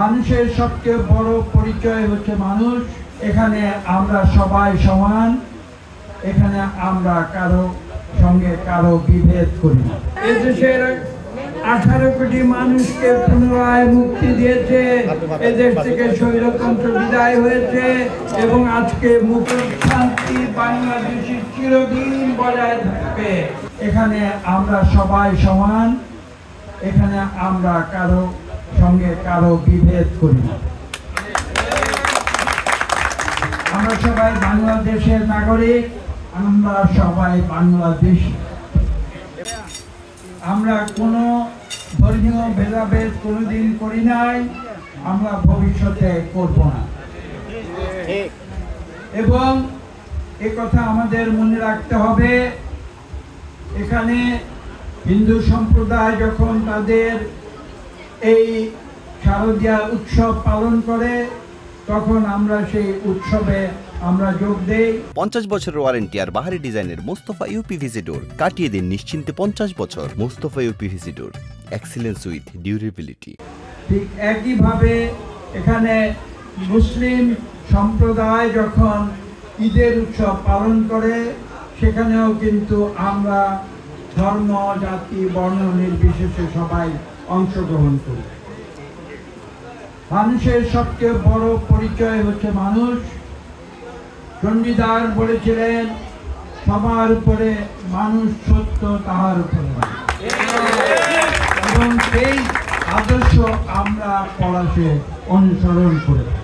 মানুষের সবচেয়ে বড় পরিচয় হচ্ছে মানুষ। এখানে আমরা সবাই সমান, এখানে আমরা কারো সঙ্গে কারো বিভেদ করি না। এদেশের 18 কোটি মানুষকে পুনরায় মুক্তি দিয়েছে, এদেশ থেকে স্বৈরতন্ত্র বিদায় হয়েছে এবং আজকে মুক্ত শান্তি বাংলাদেশে চিরদিন বজায় থাকবে। এখানে আমরা সবাই সমান, এখানে আমরা কারো সঙ্গে কারো বিভেদ করি না। আমরা সবাই বাংলাদেশের নাগরিক, আমরা সবাই বাংলাদেশী। আমরা কোনো ধর্মীয় ভেদাভেদ কোনোদিন করি নাই, আমরা ভবিষ্যতে করব না। এবং একথা আমাদের মনে রাখতে হবে, এখানে হিন্দু সম্প্রদায় যখন তাদের এই শারদীয়া উৎসব পালন করে তখন আমরা সেই উৎসবে আমরা যোগ দেই। 50 বছরের ওয়ারেন্টিয়ার বাহারি ডিজাইনের মোস্তফা ইউপিভিসি ডোর, কাটিয়ে দিন নিশ্চিন্তে 50 বছর। Mostafa UPVC door, excellence with durability. ঠিক একইভাবে এখানে মুসলিম সম্প্রদায় যখন ঈদের উৎসব পালন করে সেখানেও কিন্তু আমরা ধর্ম, জাতি, বর্ণ নির্বিশেষে সবাই অংশগ্রহণ করি। মানুষের সবচেয়ে বড় পরিচয় হচ্ছে মানুষ। চণ্ডীদাস বলেছিলেন, সবার উপরে মানুষ, সত্য তাহার উপরে। এবং সেই আদর্শ আমরা পলাশে অনুসরণ করি।